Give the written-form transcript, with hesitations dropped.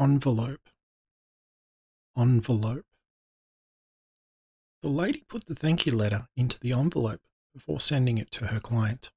Envelope. The lady put the thank you letter into the envelope before sending it to her client.